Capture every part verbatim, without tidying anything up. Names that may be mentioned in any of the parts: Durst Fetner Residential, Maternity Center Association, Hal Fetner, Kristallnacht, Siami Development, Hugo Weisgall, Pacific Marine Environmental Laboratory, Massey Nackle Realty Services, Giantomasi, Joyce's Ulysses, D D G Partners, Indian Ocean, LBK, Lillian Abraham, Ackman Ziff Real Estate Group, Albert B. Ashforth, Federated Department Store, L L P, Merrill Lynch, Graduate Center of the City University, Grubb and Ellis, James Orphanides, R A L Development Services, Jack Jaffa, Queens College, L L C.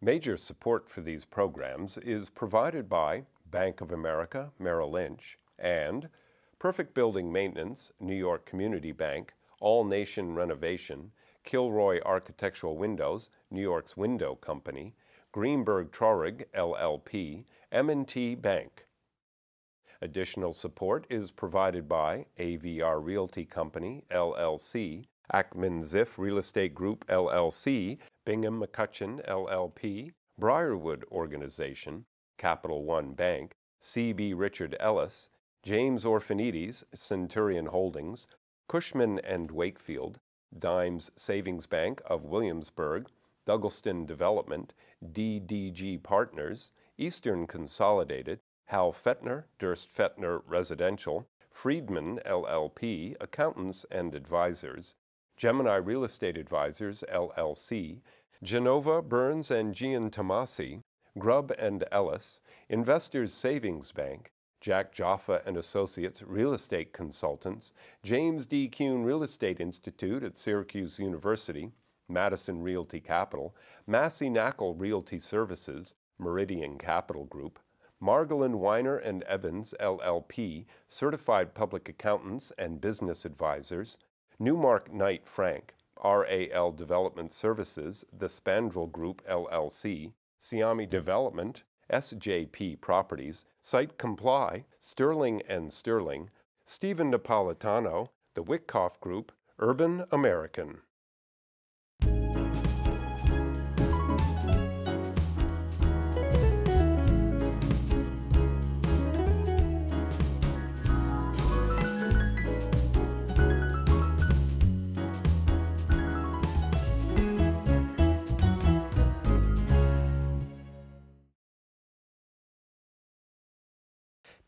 Major support for these programs is provided by Bank of America, Merrill Lynch, and Perfect Building Maintenance, New York Community Bank, All Nation Renovation, Kilroy Architectural Windows, New York's Window Company, Greenberg Traurig, L L P, M and T Bank. Additional support is provided by A V R Realty Company, L L C, Ackman Ziff Real Estate Group, L L C, Bingham McCutcheon, L L P, Briarwood Organization, Capital One Bank, C B Richard Ellis, James Orphanides, Centurion Holdings, Cushman and Wakefield, Dimes Savings Bank of Williamsburg, Douglaston Development, D D G Partners, Eastern Consolidated, Hal Fetner, Durst Fetner Residential, Friedman, L L P, Accountants and Advisors, Gemini Real Estate Advisors, L L C, Genova, Burns and Giantomasi, Grubb and Ellis, Investors Savings Bank, Jack Jaffa and Associates Real Estate Consultants, James D. Kuhn Real Estate Institute at Syracuse University, Madison Realty Capital, Massey Nackle Realty Services, Meridian Capital Group, Margolin Weiner and Evans, L L P, Certified Public Accountants and Business Advisors, Newmark Knight Frank, R A L Development Services, The Spandrel Group, L L C, Siami Development, S J P Properties, Site Comply, Sterling and Sterling, Stephen Napolitano, The Wyckoff Group, Urban American.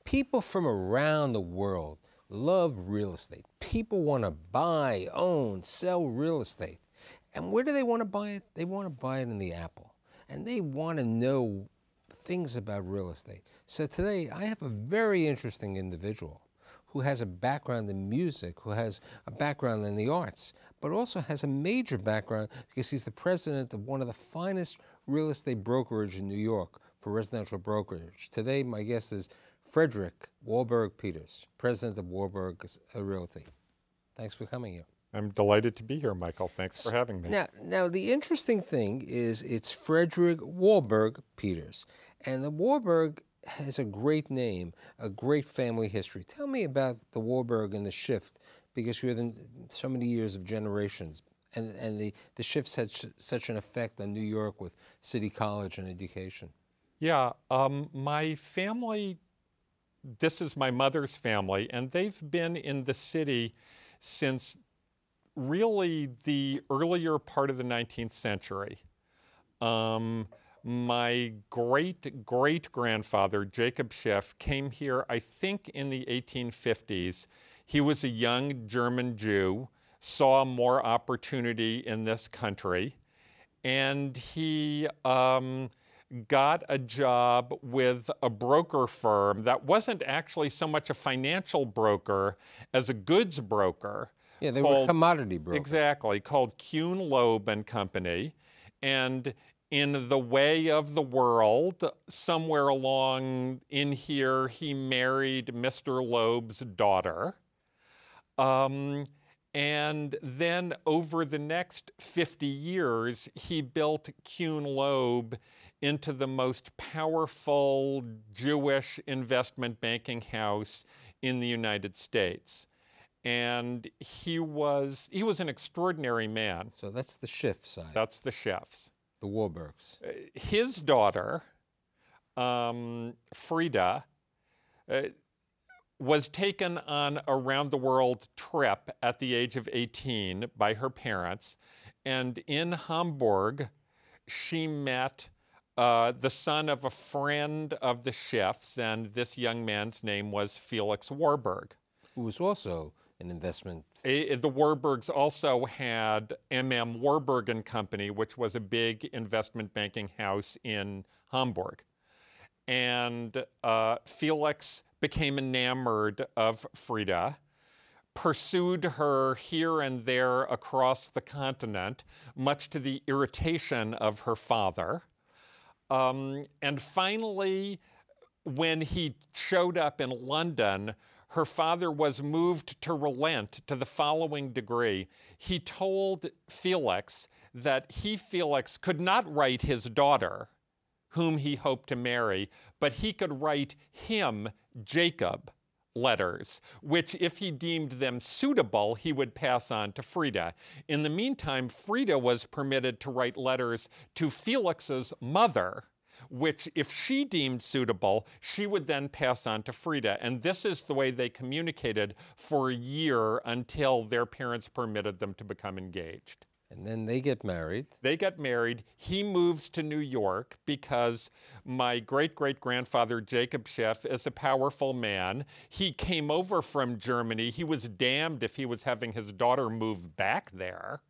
People from around the world love real estate. People want to buy, own, sell real estate. And where do they want to buy it? They want to buy it in the Apple. And they want to know things about real estate. So today I have a very interesting individual who has a background in music, who has a background in the arts, but also has a major background because he's the president of one of the finest real estate brokerage in New York for residential brokerage. Today my guest is Frederick Warburg Peters, president of Warburg Realty. Thanks for coming here. I'm delighted to be here, Michael. Thanks for having me. Now, now the interesting thing is it's Frederick Warburg Peters, and the Warburg has a great name, a great family history. Tell me about the Warburg and the Schiff, because you had so many years of generations, and, and the, the Schiffs had such an effect on New York with City College and education. Yeah, um, my family... This is my mother's family, and they've been in the city since really the earlier part of the nineteenth century. Um, my great-great-grandfather, Jacob Schiff, came here, I think, in the eighteen fifties. He was a young German Jew, saw more opportunity in this country, and he... Um, got a job with a broker firm that wasn't actually so much a financial broker as a goods broker. Yeah, they called, were commodity brokers. Exactly, called Kuhn Loeb and Company. And in the way of the world, somewhere along in here, he married Mister Loeb's daughter. Um, And then over the next fifty years, he built Kuhn Loeb into the most powerful Jewish investment banking house in the United States. And he was, he was an extraordinary man. So that's the Schiff side. That's the Schiffs. The Warburgs. His daughter, um, Frida, uh, was taken on a round-the-world trip at the age of eighteen by her parents, and in Hamburg, she met uh, the son of a friend of the Schiffs, and this young man's name was Felix Warburg. Who was also an investment... A, the Warburgs also had M M Warburg and Company, which was a big investment banking house in Hamburg. And uh, Felix... became enamored of Frida, pursued her here and there across the continent, much to the irritation of her father. Um, and finally, when he showed up in London, her father was moved to relent to the following degree. He told Felix that he, Felix, could not write his daughter, whom he hoped to marry, but he could write him, Jacob, letters, which if he deemed them suitable, he would pass on to Frida. In the meantime, Frida was permitted to write letters to Felix's mother, which if she deemed suitable, she would then pass on to Frida. And this is the way they communicated for a year until their parents permitted them to become engaged. And then they get married. They get married. He moves to New York because my great-great-grandfather, Jacob Schiff, is a powerful man. He came over from Germany. He was damned if he was having his daughter move back there.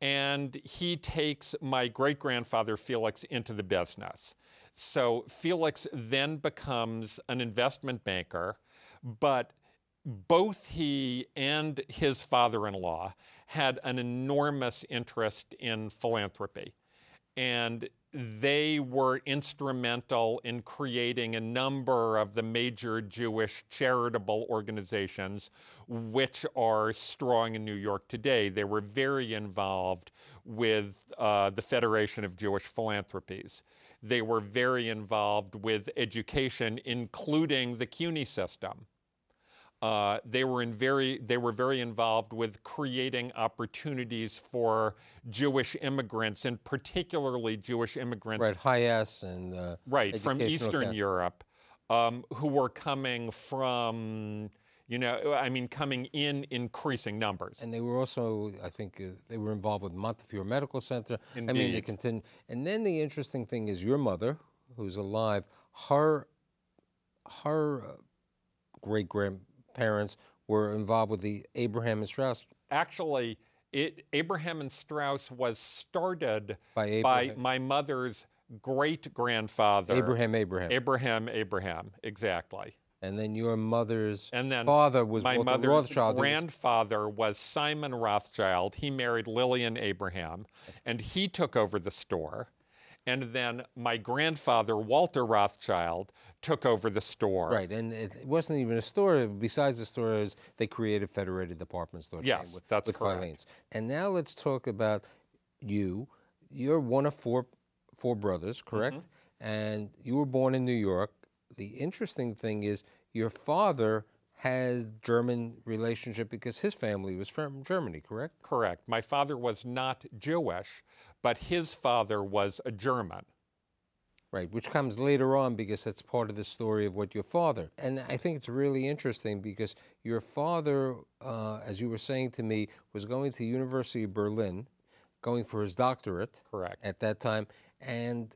And he takes my great-grandfather, Felix, into the business. So Felix then becomes an investment banker, but both he and his father-in-law had an enormous interest in philanthropy. And they were instrumental in creating a number of the major Jewish charitable organizations which are strong in New York today. They were very involved with uh, the Federation of Jewish Philanthropies. They were very involved with education, including the CUNY system. Uh, they were in very, they were very involved with creating opportunities for Jewish immigrants, and particularly Jewish immigrants. Right, Hayas and uh, right from Eastern camp. Europe, um, who were coming from, you know, I mean, coming in increasing numbers. And they were also, I think, uh, they were involved with Montefiore Medical Center. Indeed. I mean, they continue. And then the interesting thing is your mother, who's alive, her, her uh, great grand. parents were involved with the Abraham and Strauss. Actually, it, Abraham and Strauss was started by, by my mother's great-grandfather. Abraham Abraham. Abraham Abraham, exactly. And then your mother's and then father was my Walter mother's Rothschild. Grandfather was Simon Rothschild. He married Lillian Abraham, and he took over the store. And then my grandfather, Walter Rothschild, took over the store. Right, and it wasn't even a store. Besides the stores, they created Federated Department Store. Yes, with, that's with correct. Filanes. And now let's talk about you. You're one of four, four brothers, correct? Mm-hmm. And you were born in New York. The interesting thing is your father had German relationship because his family was from Germany, correct? Correct. My father was not Jewish, but his father was a German. Right, which comes later on because that's part of the story of what your father. And I think it's really interesting because your father, uh, as you were saying to me, was going to University of Berlin, going for his doctorate. Correct. At that time. And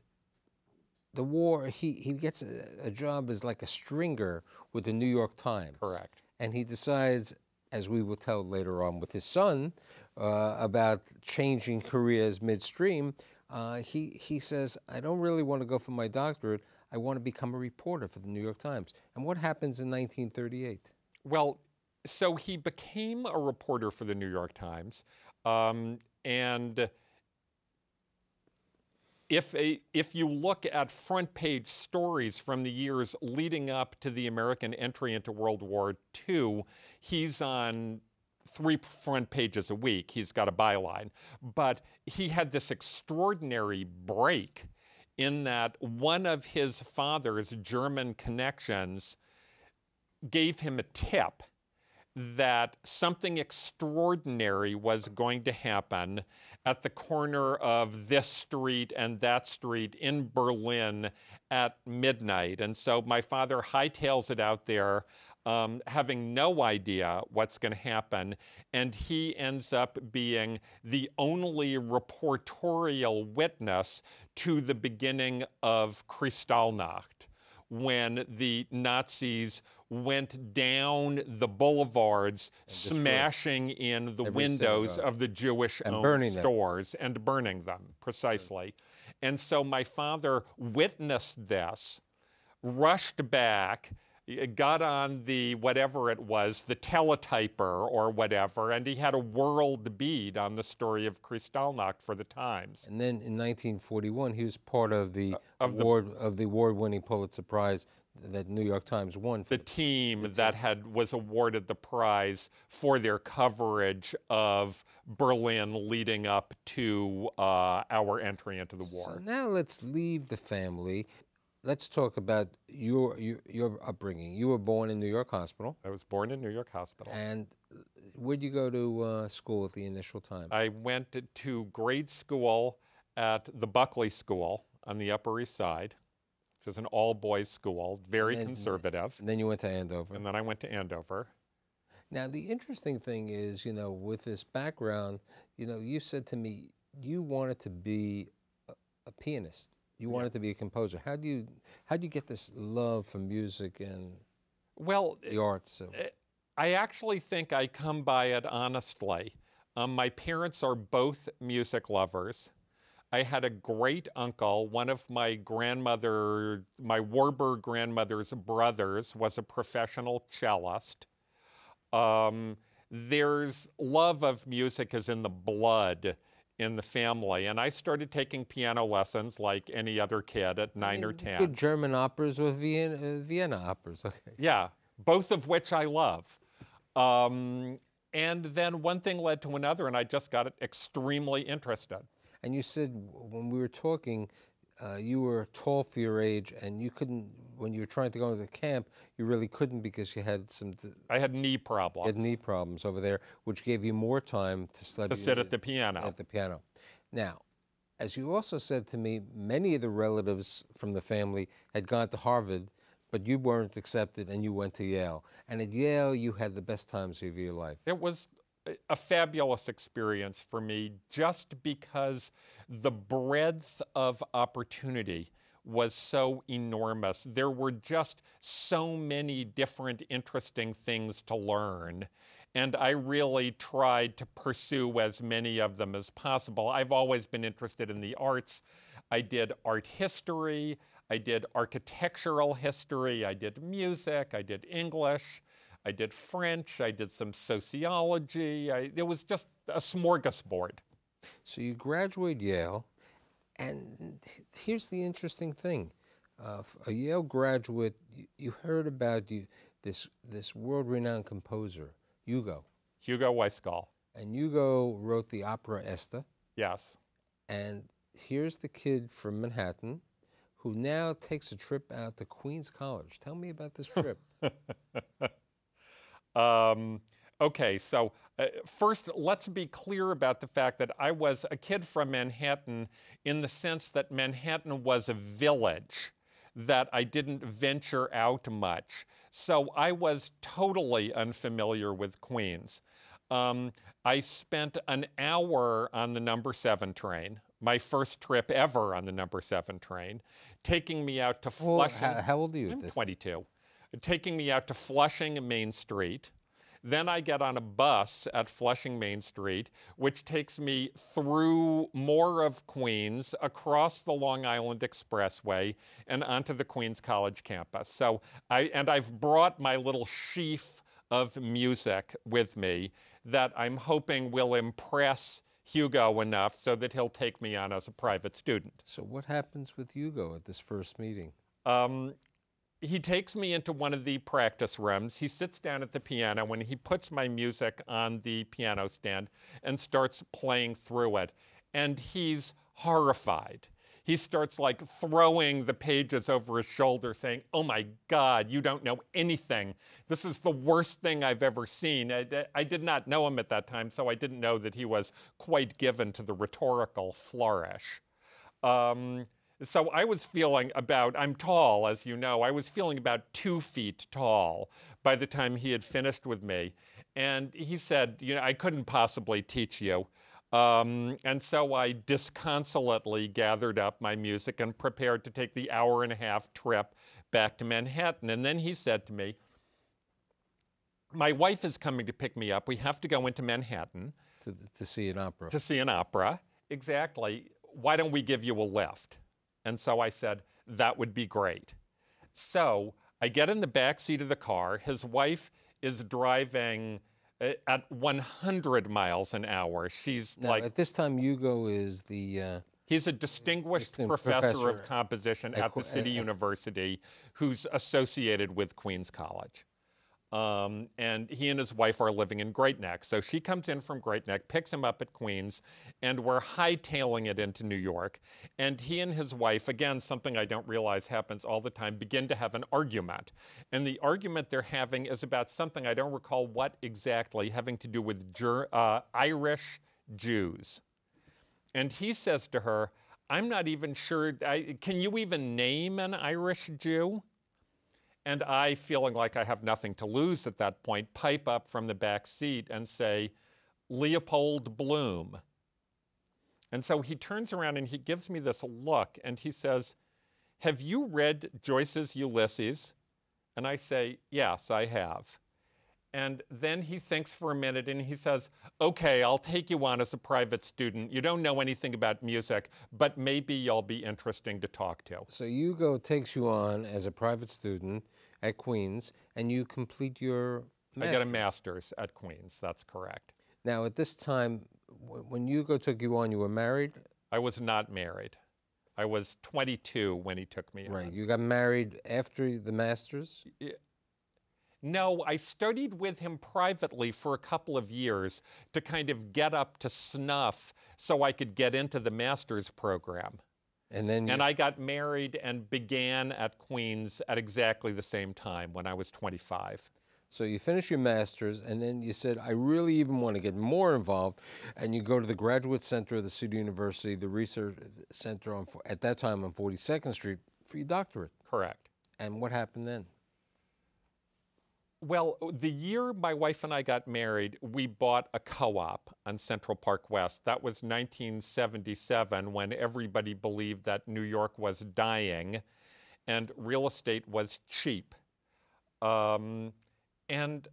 the war, he, he gets a, a job as like a stringer with the New York Times. Correct. And he decides, as we will tell later on with his son, uh, about changing careers midstream. Uh, he, he says, I don't really want to go for my doctorate. I want to become a reporter for the New York Times. And what happens in nineteen thirty-eight? Well, so he became a reporter for the New York Times. Um, and... If, a, if you look at front page stories from the years leading up to the American entry into World War Two, he's on three front pages a week. He's got a byline. But he had this extraordinary break in that one of his father's German connections gave him a tip that something extraordinary was going to happen at the corner of this street and that street in Berlin at midnight. And so my father hightails it out there, um, having no idea what's going to happen. And he ends up being the only reportorial witness to the beginning of Kristallnacht, when the Nazis went down the boulevards, smashing in the windows of the Jewish-owned stores and burning them, precisely. And so my father witnessed this, rushed back, got on the whatever it was, the teletyper or whatever, and he had a world bead on the story of Kristallnacht for the Times. And then in nineteen forty-one, he was part of the, uh, of, award, the of the award-winning Pulitzer Prize that New York Times won. For the, the team the that had was awarded the prize for their coverage of Berlin leading up to uh, our entry into the war. So now let's leave the family. Let's talk about your, your your upbringing. You were born in New York Hospital. I was born in New York Hospital. And where'd you go to uh, school at the initial time? I went to grade school at the Buckley School on the Upper East Side, which is an all-boys school, very and, conservative. And then you went to Andover. And then I went to Andover. Now, the interesting thing is, you know, with this background, you know, you said to me you wanted to be a, a pianist. You wanted yeah. to be a composer. How do you how do you get this love for music and well the arts? I actually think I come by it honestly. Um, my parents are both music lovers. I had a great uncle. One of my grandmother, my Warburg grandmother's brothers, was a professional cellist. Um, there's love of music is in the blood in the family, and I started taking piano lessons like any other kid at nine I mean, or ten. You did German operas or Vienna, uh, Vienna operas. Okay. Yeah, both of which I love. Um, and then one thing led to another, and I just got extremely interested. And you said when we were talking, uh, you were tall for your age, and you couldn't, when you were trying to go into the camp, you really couldn't because you had some... I had knee problems. You had knee problems over there, which gave you more time to study... To sit at the piano. At the piano. Now, as you also said to me, many of the relatives from the family had gone to Harvard, but you weren't accepted, and you went to Yale. And at Yale, you had the best times of your life. It was a fabulous experience for me just because the breadth of opportunity was so enormous. There were just so many different interesting things to learn, and I really tried to pursue as many of them as possible. I've always been interested in the arts. I did art history, I did architectural history, I did music, I did English, I did French, I did some sociology. I, it was just a smorgasbord. So you graduate Yale. And here's the interesting thing: uh, a Yale graduate, you, you heard about you, this this world-renowned composer, Hugo. Hugo Weisgall. And Hugo wrote the opera Esta. Yes. And here's the kid from Manhattan, who now takes a trip out to Queens College. Tell me about this trip. um, okay, so. Uh, first, let's be clear about the fact that I was a kid from Manhattan in the sense that Manhattan was a village, that I didn't venture out much. So I was totally unfamiliar with Queens. Um, I spent an hour on the number seven train, my first trip ever on the number seven train, taking me out to Flushing. Well, how, how old are you? I'm this twenty-two. Thing? Taking me out to Flushing Main Street. Then I get on a bus at Flushing Main Street, which takes me through more of Queens, across the Long Island Expressway, and onto the Queens College campus. So, I, and I've brought my little sheaf of music with me that I'm hoping will impress Hugo enough so that he'll take me on as a private student. So what happens with Hugo at this first meeting? Um, He takes me into one of the practice rooms. He sits down at the piano and he puts my music on the piano stand and starts playing through it. And he's horrified. He starts like throwing the pages over his shoulder saying, "Oh my God, you don't know anything. This is the worst thing I've ever seen." I, I did not know him at that time, so I didn't know that he was quite given to the rhetorical flourish. Um, So I was feeling about, I'm tall, as you know, I was feeling about two feet tall by the time he had finished with me. And he said, you know, "I couldn't possibly teach you." Um, and so I disconsolately gathered up my music and prepared to take the hour and a half trip back to Manhattan. And then he said to me, "My wife is coming to pick me up. We have to go into Manhattan." To, to see an opera. To see an opera, exactly. "Why don't we give you a lift?" And so I said, "That would be great." So I get in the back seat of the car. His wife is driving at one hundred miles an hour. She's now, like at this time, Hugo is the uh, he's a distinguished professor, professor of composition at, at the City at, University, who's associated with Queens College. Um, and he and his wife are living in Great Neck. So she comes in from Great Neck, picks him up at Queens, and we're hightailing it into New York. And he and his wife, again, something I don't realize happens all the time, begin to have an argument. And the argument they're having is about something, I don't recall what exactly, having to do with Jer- uh, Irish Jews. And he says to her, I'm not even sure, I, can you even name an Irish Jew? And I, feeling like I have nothing to lose at that point, pipe up from the back seat and say, Leopold Bloom. And so he turns around and he gives me this look and he says, have you read Joyce's Ulysses? And I say, yes, I have. And then he thinks for a minute and he says, okay, I'll take you on as a private student. You don't know anything about music, but maybe you'll be interesting to talk to. So Hugo takes you on as a private student at Queens, and you complete your master's. I got a master's at Queens, that's correct. Now, at this time, when Hugo took you on, you were married? I was not married. I was twenty-two when he took me on. Right. You got married after the master's? Yeah. No, I studied with him privately for a couple of years to kind of get up to snuff so I could get into the master's program. And then and I got married and began at Queens at exactly the same time when I was twenty-five. So you finish your master's, and then you said, I really even want to get more involved, and you go to the Graduate Center of the City University, the research center on, at that time on forty-second street, for your doctorate. Correct. And what happened then? Well, the year my wife and I got married, we bought a co-op on Central Park West. That was nineteen seventy-seven, when everybody believed that New York was dying and real estate was cheap. Um, and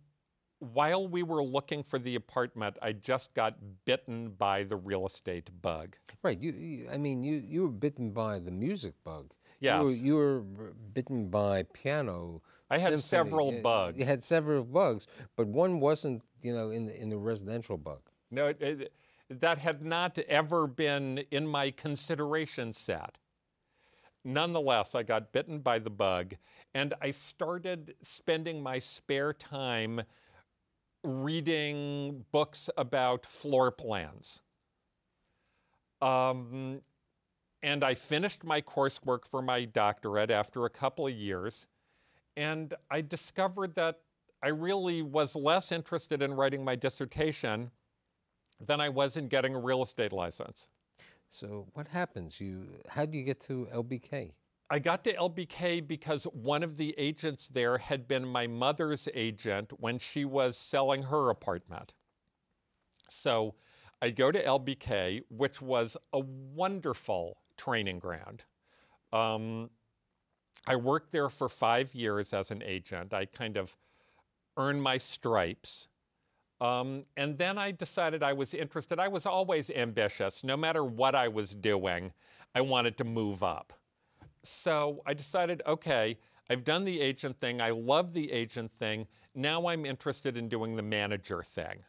while we were looking for the apartment, I just got bitten by the real estate bug. Right. You, you, I mean, you, you were bitten by the music bug. Yes. You were, you were bitten by piano. I had symphony. several you, bugs. You had several bugs, but one wasn't, you know, in the, in the residential bug. No, it, it, that had not ever been in my consideration set. Nonetheless, I got bitten by the bug, and I started spending my spare time reading books about floor plans. Um, and I finished my coursework for my doctorate after a couple of years. And I discovered that I really was less interested in writing my dissertation than I was in getting a real estate license. So what happens? You, how do you get to L B K? I got to L B K because one of the agents there had been my mother's agent when she was selling her apartment. So I go to L B K, which was a wonderful training ground. Um, I worked there for five years as an agent. I kind of earned my stripes. Um, and then I decided I was interested. I was always ambitious. No matter what I was doing, I wanted to move up. So I decided, okay, I've done the agent thing. I love the agent thing. Now I'm interested in doing the manager thing.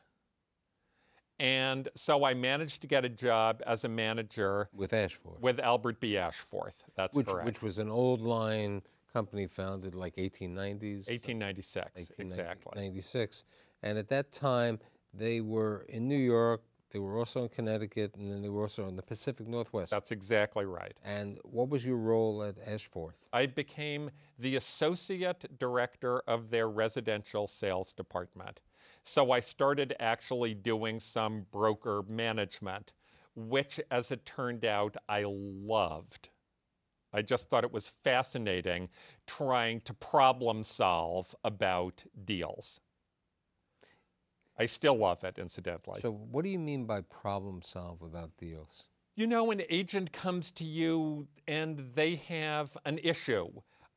And so I managed to get a job as a manager with Ashforth, with Albert B. Ashforth. That's which, correct. Which was an old line company founded like eighteen nineties. eighteen ninety-six, exactly. ninety-six, and at that time they were in New York. They were also in Connecticut, and then they were also in the Pacific Northwest. That's exactly right. And what was your role at Ashforth? I became the associate director of their residential sales department. So I started actually doing some broker management, which, as it turned out, I loved. I just thought it was fascinating trying to problem solve about deals. I still love it, incidentally. So what do you mean by problem solve about deals? You know, an agent comes to you and they have an issue.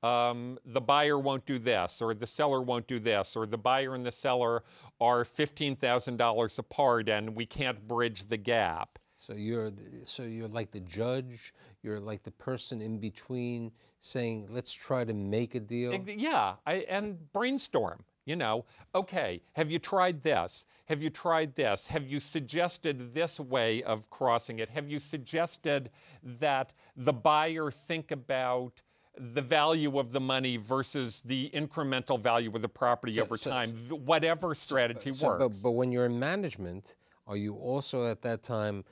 Um, the buyer won't do this, or the seller won't do this, or the buyer and the seller are fifteen thousand dollars apart and we can't bridge the gap. So you're, so you're like the judge, You're like the person in between saying, let's try to make a deal. Yeah, I, and brainstorm. You know, okay, have you tried this? Have you tried this? Have you suggested this way of crossing it? Have you suggested that the buyer think about the value of the money versus the incremental value of the property so, over so, time, whatever strategy so, works. So, but, but when you're in management, are you also at that time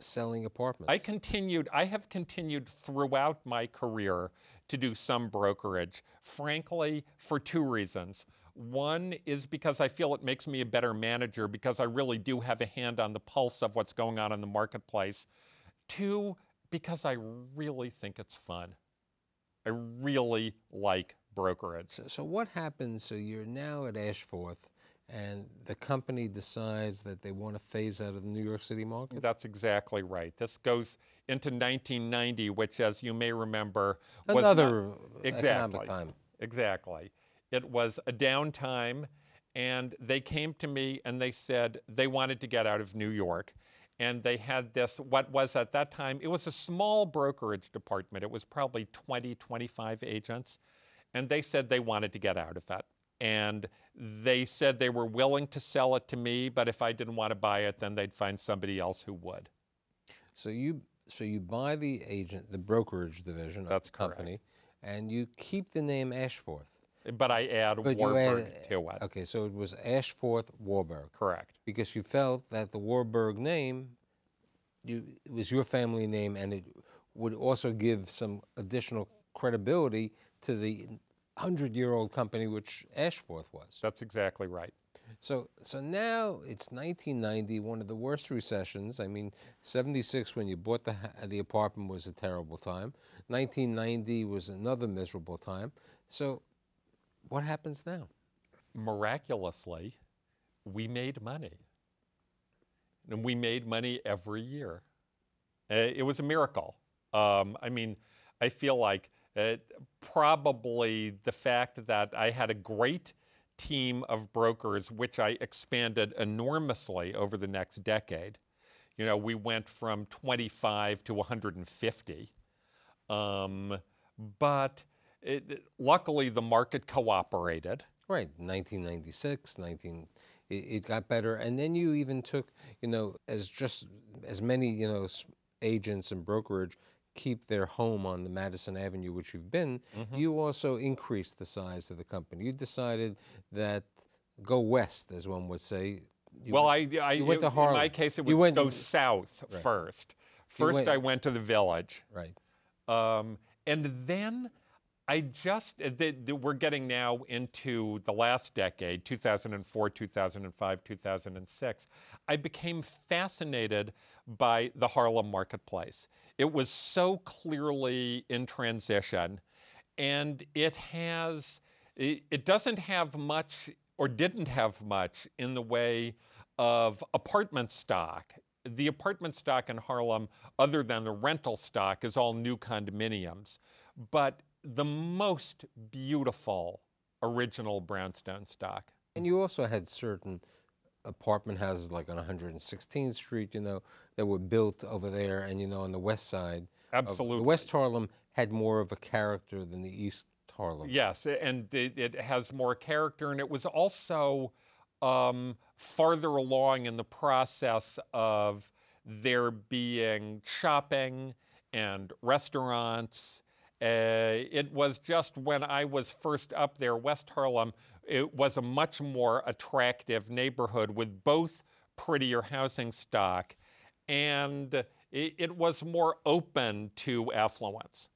selling apartments? I continued, I have continued throughout my career to do some brokerage, frankly, for two reasons. One is because I feel it makes me a better manager because I really do have a hand on the pulse of what's going on in the marketplace. Two, because I really think it's fun. I really like brokerage. So, so what happens, so you're now at Ashforth and the company decides that they want to phase out of the New York City market? That's exactly right. This goes into nineteen ninety, which as you may remember was another economic time. Exactly. It was a downtime, and they came to me and they said they wanted to get out of New York. And they had this, what was at that time, it was a small brokerage department. It was probably twenty, twenty-five agents. And they said they wanted to get out of it. And they said they were willing to sell it to me, but if I didn't want to buy it, then they'd find somebody else who would. So you, so you buy the agent, the brokerage division That's of the company, correct. And you keep the name Ashforth. But I add but Warburg add, to it. Okay, so it was Ashforth Warburg. Correct. Because you felt that the Warburg name you, it was your family name, and it would also give some additional credibility to the hundred-year-old company which Ashforth was. That's exactly right. So, so now it's nineteen ninety, one of the worst recessions. I mean, seventy-six when you bought the, the apartment was a terrible time. nineteen ninety was another miserable time. So what happens now? Miraculously, we made money. And we made money every year. Uh, it was a miracle. Um, I mean, I feel like uh, probably the fact that I had a great team of brokers, which I expanded enormously over the next decade. You know, we went from twenty-five to one hundred fifty. Um, but... It, it, luckily, the market cooperated. Right, nineteen ninety-six, nineteen, it, it got better, and then you even took, you know, as just as many, you know, agents and brokerage keep their home on the Madison Avenue, which you've been. Mm-hmm. You also increased the size of the company. You decided that go west, as one would say. You well, went, I, I you went it, to Harlem. In my case, it was you went, go south right. first. First, went, I went to the Village. Right, um, and then. I just, the, the, we're getting now into the last decade, two thousand four, two thousand five, two thousand six. I became fascinated by the Harlem marketplace. It was so clearly in transition, and it has, it, it doesn't have much or didn't have much in the way of apartment stock. The apartment stock in Harlem, other than the rental stock, is all new condominiums. But the most beautiful original brownstone stock. And you also had certain apartment houses like on one hundred sixteenth Street, you know, that were built over there and, you know, on the west side. Absolutely. The West Harlem had more of a character than the East Harlem. Yes, and it, it has more character, and it was also um, farther along in the process of there being shopping and restaurants. Uh, it was just when I was first up there, West Harlem, it was a much more attractive neighborhood with both prettier housing stock, and it, it was more open to affluence.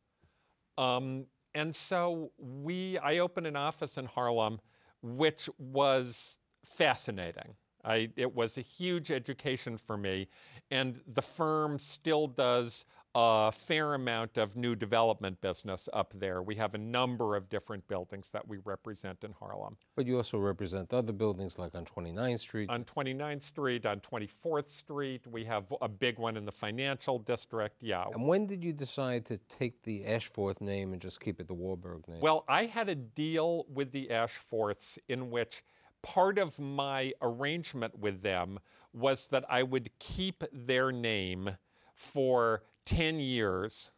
Um, and so we, I opened an office in Harlem, which was fascinating. I, it was a huge education for me, and the firm still does a fair amount of new development business up there. We have a number of different buildings that we represent in Harlem. But you also represent other buildings like on twenty-ninth Street. On twenty-ninth Street, on twenty-fourth Street. We have a big one in the financial district, yeah. And when did you decide to take the Ashforth name and just keep it the Warburg name? Well, I had a deal with the Ashforths in which part of my arrangement with them was that I would keep their name for ten years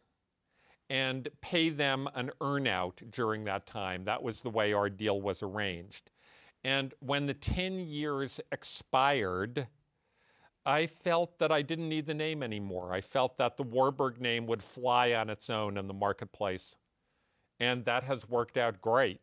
and pay them an earnout during that time. That was the way our deal was arranged. And when the ten years expired, I felt that I didn't need the name anymore. I felt that the Warburg name would fly on its own in the marketplace. And that has worked out great.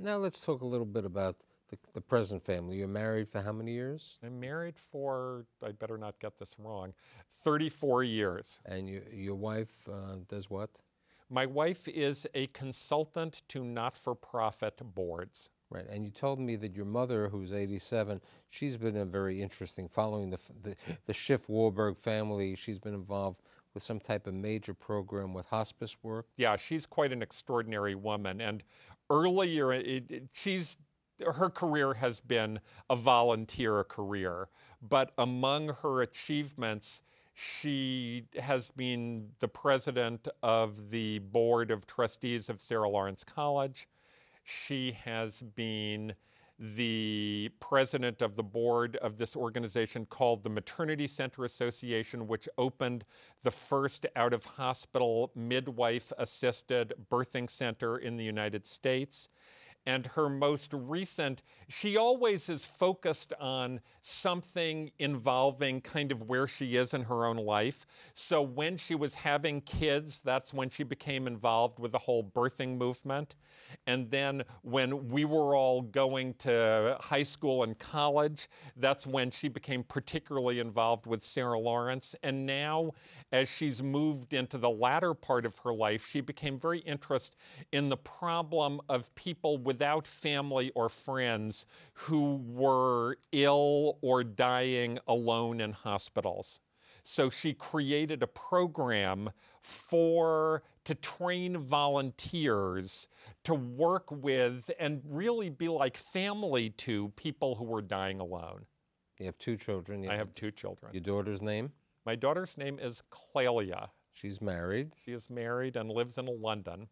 Now let's talk a little bit about the, the present family. You're married for how many years? I'm married for, I better not get this wrong, thirty-four years. And you, your wife uh, does what? My wife is a consultant to not-for-profit boards. Right, and you told me that your mother, who's eighty-seven, she's been a very interesting, following the, the, the Schiff Warburg family, she's been involved with some type of major program with hospice work. Yeah, she's quite an extraordinary woman. And earlier, it, it, she's, her career has been a volunteer career, but among her achievements, she has been the president of the board of trustees of Sarah Lawrence College. She has been the president of the board of this organization called the Maternity Center Association, which opened the first out-of-hospital midwife-assisted birthing center in the United States. And her most recent, she always is focused on something involving kind of where she is in her own life. So when she was having kids, that's when she became involved with the whole birthing movement. And then when we were all going to high school and college, that's when she became particularly involved with Sarah Lawrence. And now, as she's moved into the latter part of her life, she became very interested in the problem of people with without family or friends who were ill or dying alone in hospitals. So she created a program for, to train volunteers to work with and really be like family to people who were dying alone. You have two children. You I have two children. Your daughter's name? My daughter's name is Clélia. She's married. She is married and lives in London.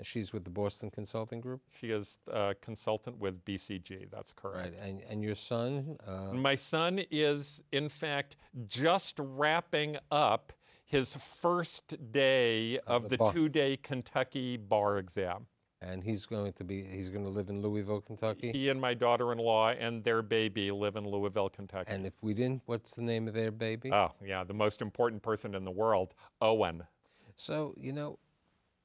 She's with the Boston Consulting Group? She is a consultant with B C G, that's correct. Right. And, and your son? Uh... My son is, in fact, just wrapping up his first day of uh, the, the two-day Kentucky bar exam. And he's going to be, he's going to live in Louisville, Kentucky? He and my daughter-in-law and their baby live in Louisville, Kentucky. And if we didn't, what's the name of their baby? Oh, yeah, the most important person in the world, Owen. So, you know,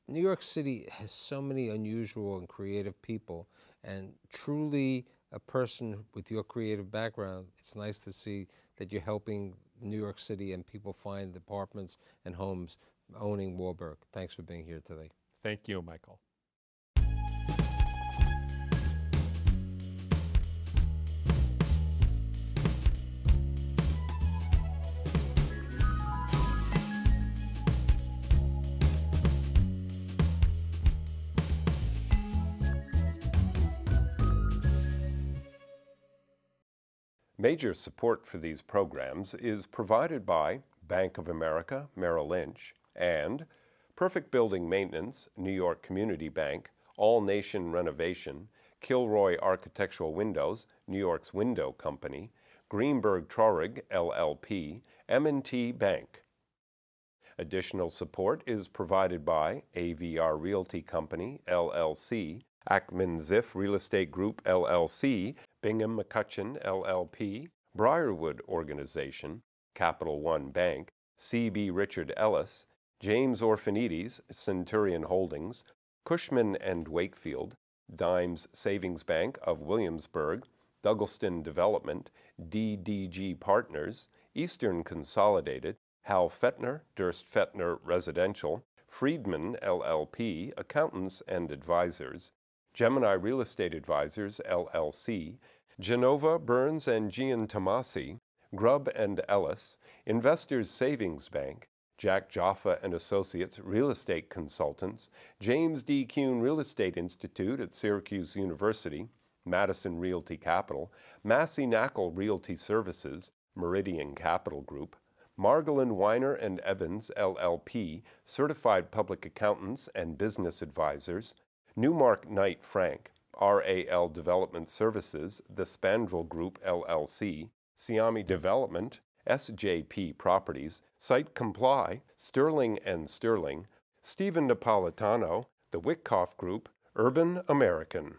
New York City has so many unusual and creative people, and truly a person with your creative background, it's nice to see that you're helping New York City and people find apartments and homes owning Warburg. Thanks for being here today. Thank you, Michael. Major support for these programs is provided by Bank of America, Merrill Lynch, and Perfect Building Maintenance, New York Community Bank, All Nation Renovation, Kilroy Architectural Windows, New York's Window Company, Greenberg Traurig, L L P, M and T Bank. Additional support is provided by A V R Realty Company, L L C, Ackman Ziff Real Estate Group, L L C, Bingham McCutcheon, L L P, Briarwood Organization, Capital One Bank, C B. Richard Ellis, James Orphanides, Centurion Holdings, Cushman and Wakefield, Dimes Savings Bank of Williamsburg, Douglaston Development, D D G Partners, Eastern Consolidated, Hal Fetner, Durst Fetner Residential, Friedman, L L P, Accountants and Advisors, Gemini Real Estate Advisors, L L C, Genova, Burns and Giantomasi, Grubb and Ellis, Investors Savings Bank, Jack Jaffa and Associates Real Estate Consultants, James D. Kuhn Real Estate Institute at Syracuse University, Madison Realty Capital, Massey Nackle Realty Services, Meridian Capital Group, Margolin Weiner and Evans, L L P, Certified Public Accountants and Business Advisors, Newmark Knight Frank, R A L Development Services, The Spandrel Group, L L C, Siami Development, S J P Properties, Site Comply, Sterling and Sterling, Stephen Napolitano, The Wyckoff Group, Urban American.